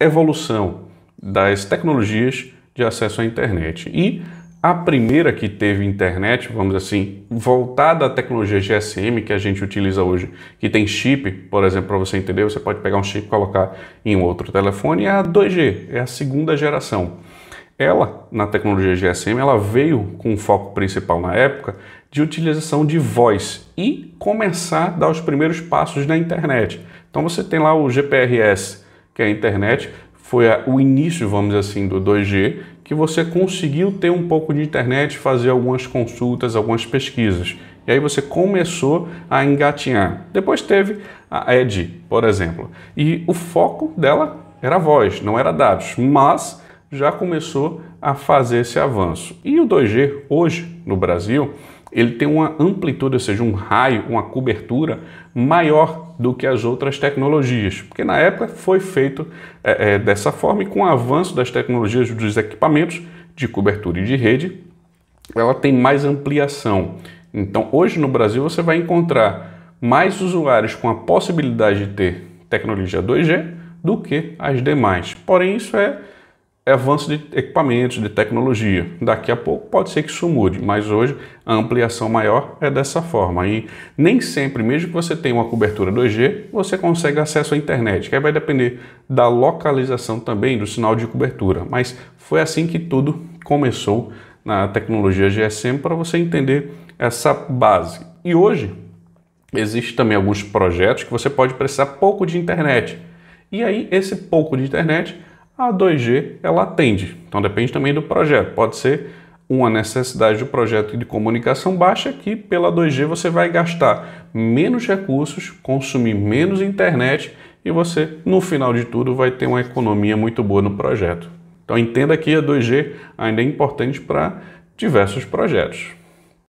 evolução das tecnologias de acesso à internet. E a primeira que teve internet, vamos assim, voltada à tecnologia GSM que a gente utiliza hoje, que tem chip, por exemplo, para você entender, você pode pegar um chip e colocar em outro telefone, é a 2G, é a segunda geração. Ela, na tecnologia GSM, ela veio com um foco principal na época de utilização de voz e começar a dar os primeiros passos na internet. Então você tem lá o GPRS, que é a internet, foi o início, vamos dizer assim, do 2G, que você conseguiu ter um pouco de internet, fazer algumas consultas, algumas pesquisas. E aí você começou a engatinhar. Depois teve a Edge, por exemplo. E o foco dela era voz, não era dados, mas já começou a fazer esse avanço. E o 2G, hoje, no Brasil, ele tem uma amplitude, ou seja, um raio, uma cobertura maior do que as outras tecnologias, porque na época foi feito dessa forma e com o avanço das tecnologias dos equipamentos de cobertura e de rede, ela tem mais ampliação. Então, hoje no Brasil, você vai encontrar mais usuários com a possibilidade de ter tecnologia 2G do que as demais. Porém, isso é avanço de equipamentos, de tecnologia. Daqui a pouco pode ser que isso mude, mas hoje a ampliação maior é dessa forma. E nem sempre, mesmo que você tenha uma cobertura 2G, você consegue acesso à internet, que aí vai depender da localização também do sinal de cobertura. Mas foi assim que tudo começou na tecnologia GSM, para você entender essa base. E hoje existem também alguns projetos que você pode precisar pouco de internet. E aí esse pouco de internet a 2G ela atende, então depende também do projeto, pode ser uma necessidade do projeto de comunicação baixa que pela 2G você vai gastar menos recursos, consumir menos internet e você no final de tudo vai ter uma economia muito boa no projeto. Então entenda que a 2G ainda é importante para diversos projetos.